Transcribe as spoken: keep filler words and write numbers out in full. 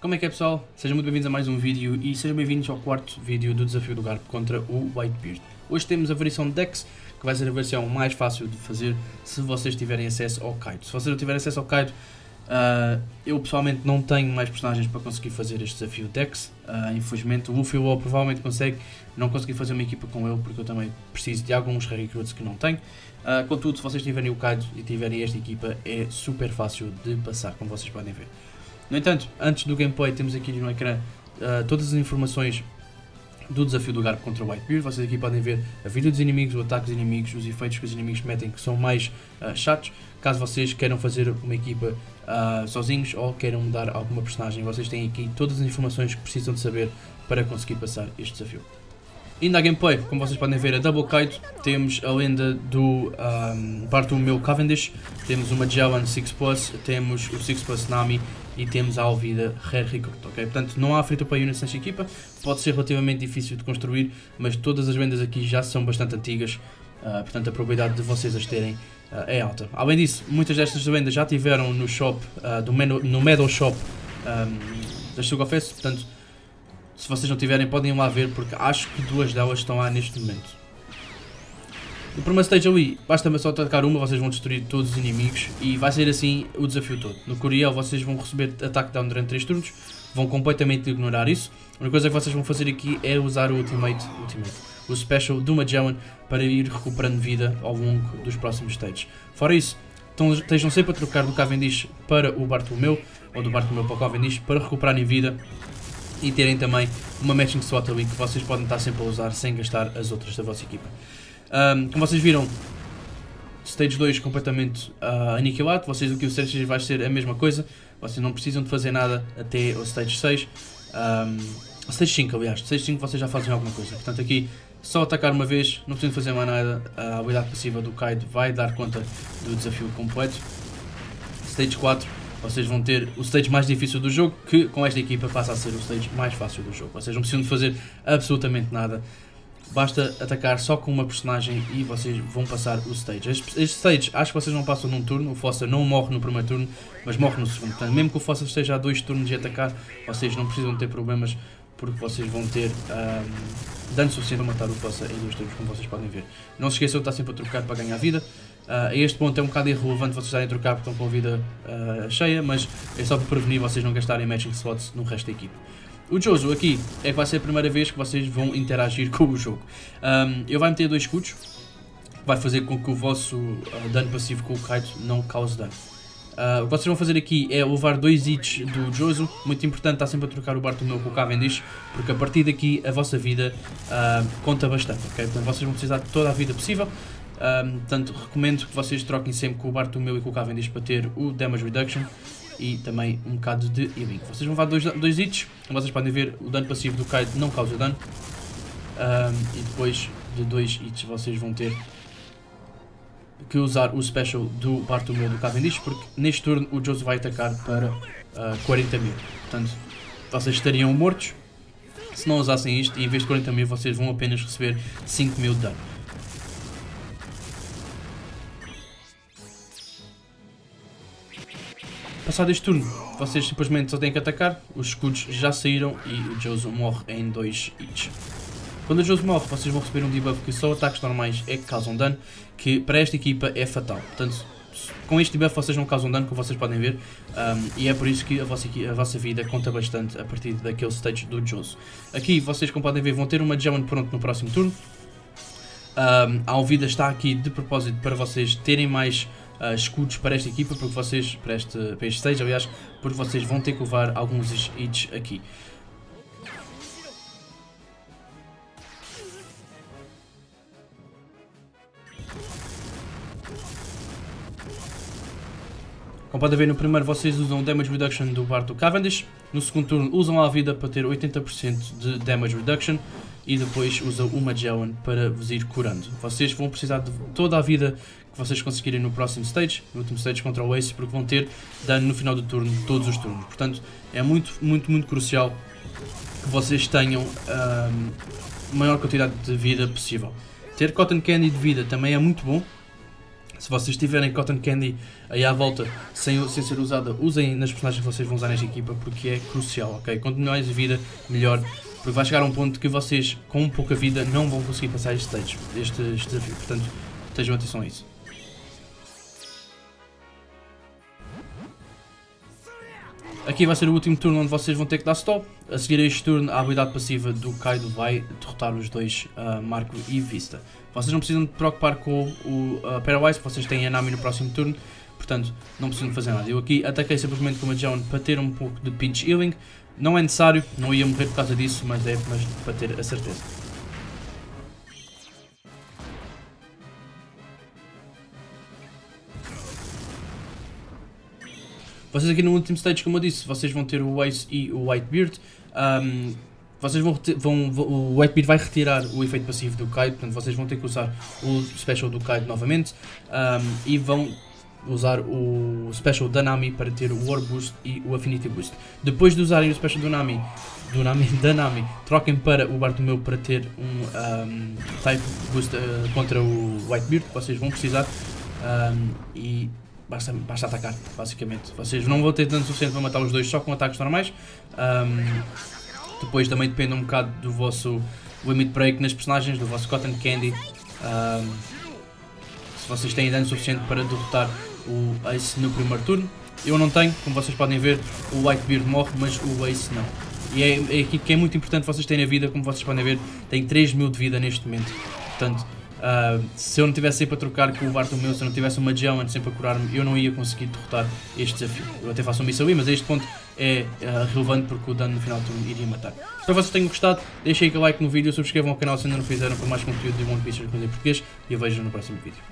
Como é que é, pessoal? Sejam muito bem-vindos a mais um vídeo e sejam bem-vindos ao quarto vídeo do desafio do Garp contra o Whitebeard. Hoje temos a versão Dex, que vai ser a versão mais fácil de fazer se vocês tiverem acesso ao Kaido. Se vocês não tiverem acesso ao Kaido, uh, eu pessoalmente não tenho mais personagens para conseguir fazer este desafio Dex. Uh, infelizmente o Luffy ou provavelmente consegue, não consegui fazer uma equipa com ele porque eu também preciso de alguns recruits que não tenho. Uh, contudo, se vocês tiverem o Kaido e tiverem esta equipa, é super fácil de passar, como vocês podem ver. No entanto, antes do gameplay temos aqui no ecrã uh, todas as informações do desafio do Garp contra o Whitebeard. Vocês aqui podem ver a vida dos inimigos, o ataque dos inimigos, os efeitos que os inimigos metem que são mais uh, chatos. Caso vocês queiram fazer uma equipa uh, sozinhos ou queiram mudar alguma personagem, vocês têm aqui todas as informações que precisam de saber para conseguir passar este desafio. Indo à gameplay, como vocês podem ver, a Double Kaido, temos a lenda do um, Bartolomew Cavendish, temos o Magellan seis plus, temos o seis plus Nami e temos a Alvida Rare Record, ok? Portanto, não há free-to-play units nesta equipa, pode ser relativamente difícil de construir, mas todas as lendas aqui já são bastante antigas, uh, portanto a probabilidade de vocês as terem uh, é alta. Além disso, muitas destas lendas já tiveram no shop, uh, do menu, no Medal Shop um, da Sugafest, portanto, se vocês não tiverem, podem ir lá ver, porque acho que duas delas estão lá neste momento. No primeiro stage ali, basta só atacar uma, vocês vão destruir todos os inimigos e vai ser assim o desafio todo. No Coriel vocês vão receber ataque down durante três turnos, vão completamente ignorar isso. A única coisa que vocês vão fazer aqui é usar o Ultimate, ultimate o Special do Magellan para ir recuperando vida ao longo dos próximos stages. Fora isso, então, estejam sempre a trocar do Cavendish para o Bartolomeu, ou do Bartolomeu para o Cavendish, para recuperarem vida. E terem também uma matching swap ali que vocês podem estar sempre a usar sem gastar as outras da vossa equipa. Um, como vocês viram, Stage dois completamente uh, aniquilado. Vocês aqui o Stage seis vai ser a mesma coisa. Vocês não precisam de fazer nada até o Stage seis. Um, Stage cinco aliás, Stage cinco vocês já fazem alguma coisa. Portanto aqui só atacar uma vez, não precisam fazer mais nada. A habilidade passiva do Kaido vai dar conta do desafio completo. Stage quatro. Vocês vão ter o stage mais difícil do jogo, que com esta equipa passa a ser o stage mais fácil do jogo. Vocês não precisam de fazer absolutamente nada, basta atacar só com uma personagem e vocês vão passar o stage. Este stage acho que vocês não passam num turno, o Fossa não morre no primeiro turno, mas morre no segundo. Portanto, mesmo que o Fossa esteja a dois turnos de atacar, vocês não precisam ter problemas, porque vocês vão ter um, dano suficiente para matar o Fossa em dois turnos, como vocês podem ver. Não se esqueçam de estar sempre a trocar para ganhar vida. Uh, a este ponto é um bocado irrelevante vocês estarem a trocar porque estão com a vida uh, cheia, mas é só para prevenir vocês não gastarem matching slots no resto da equipa. O Jozo aqui é que vai ser a primeira vez que vocês vão interagir com o jogo. Um, ele vai meter dois escudos, que vai fazer com que o vosso uh, dano passivo com o Kaido não cause dano. Uh, o que vocês vão fazer aqui é levar dois hits do Jozo. Muito importante estar sempre a trocar o Bartolomeu com o Cavendish, porque a partir daqui a vossa vida uh, conta bastante, ok? Portanto vocês vão precisar de toda a vida possível. Um, portanto, recomendo que vocês troquem sempre com o Bartolomeu e com o Cavendish para ter o Damage Reduction e também um bocado de healing. Vocês vão levar dois, dois hits, como vocês podem ver, o dano passivo do Kaido não causa dano. Um, e depois de dois hits vocês vão ter que usar o Special do Bartolomeu e do Cavendish, porque neste turno o Jozo vai atacar para uh, quarenta mil. Portanto, vocês estariam mortos se não usassem isto e em vez de quarenta mil vocês vão apenas receber cinco mil de dano. Passado este turno, vocês simplesmente só têm que atacar, os escudos já saíram e o Jozo morre em dois hits. Quando o Jozo morre, vocês vão receber um debuff que só ataques normais é que causam dano, que para esta equipa é fatal. Portanto, com este debuff vocês não causam dano, como vocês podem ver, um, e é por isso que a vossa, a vossa vida conta bastante a partir daquele stage do Jozo. Aqui, vocês como podem ver, vão ter uma Magellan pronto no próximo turno. Um, a Alvida está aqui de propósito para vocês terem mais... Uh, escudos para esta equipa, porque vocês, para este, para este stage, aliás, porque vocês vão ter que levar alguns hits aqui. Como podem ver, no primeiro vocês usam o Damage Reduction do Barto Cavendish, no segundo turno usam a Alvida para ter oitenta por cento de Damage Reduction e depois usam o Magellan para vos ir curando. Vocês vão precisar de toda a vida que vocês conseguirem no próximo stage, no último stage contra o Ace, porque vão ter dano no final do turno, todos os turnos. Portanto, é muito, muito, muito crucial que vocês tenham a um, maior quantidade de vida possível. Ter Cotton Candy de vida também é muito bom, Se vocês tiverem Cotton Candy aí à volta, sem, sem ser usada, usem nas personagens que vocês vão usar nesta equipa, porque é crucial, ok? Quanto mais vida, melhor, porque vai chegar a um ponto que vocês, com pouca vida, não vão conseguir passar este stage, este, este desafio, portanto, estejam atenção a isso. Aqui vai ser o último turno onde vocês vão ter que dar stop. A seguir a este turno, a habilidade passiva do Kaido vai derrotar os dois, uh, Marco e Vista. Vocês não precisam de preocupar com o uh, Parawise, vocês têm a Nami no próximo turno, portanto não precisam fazer nada. Eu aqui ataquei simplesmente com a Magellan para ter um pouco de pinch healing. Não é necessário, não ia morrer por causa disso, mas é apenas para ter a certeza. Vocês aqui no último stage, como eu disse, vocês vão ter o Ace e o Whitebeard. Um, vocês vão, vão, o Whitebeard vai retirar o efeito passivo do Kaido, portanto vocês vão ter que usar o Special do Kaido novamente. Um, e vão usar o Special da Nami para ter o War Boost e o Affinity Boost. Depois de usarem o Special do Nami, do Nami, da Nami, troquem para o Bartolomew para ter um, um Type Boost uh, contra o Whitebeard, que vocês vão precisar. Um, e Basta, basta atacar, basicamente. Vocês não vão ter dano suficiente para matar os dois só com ataques normais. Um, depois também depende um bocado do vosso limit break nas personagens, do vosso Cotton Candy. Um, se vocês têm dano suficiente para derrotar o Ace no primeiro turno. Eu não tenho, como vocês podem ver, o Whitebeard morre, mas o Ace não. E é, é aqui que é muito importante vocês terem a vida, como vocês podem ver, tem três mil de vida neste momento. Portanto, Uh, se eu não tivesse sempre a trocar com o Bartolomew, se eu não tivesse uma Magellan sempre a curar-me, eu não ia conseguir derrotar este desafio. Eu até faço uma missão ali, mas a este ponto é uh, relevante porque o dano no final do turno iria matar. Espero que vocês tenham gostado, deixem aquele like no vídeo, subscrevam o canal se ainda não fizeram, para mais conteúdo de One Piece em português, e eu vejo no próximo vídeo.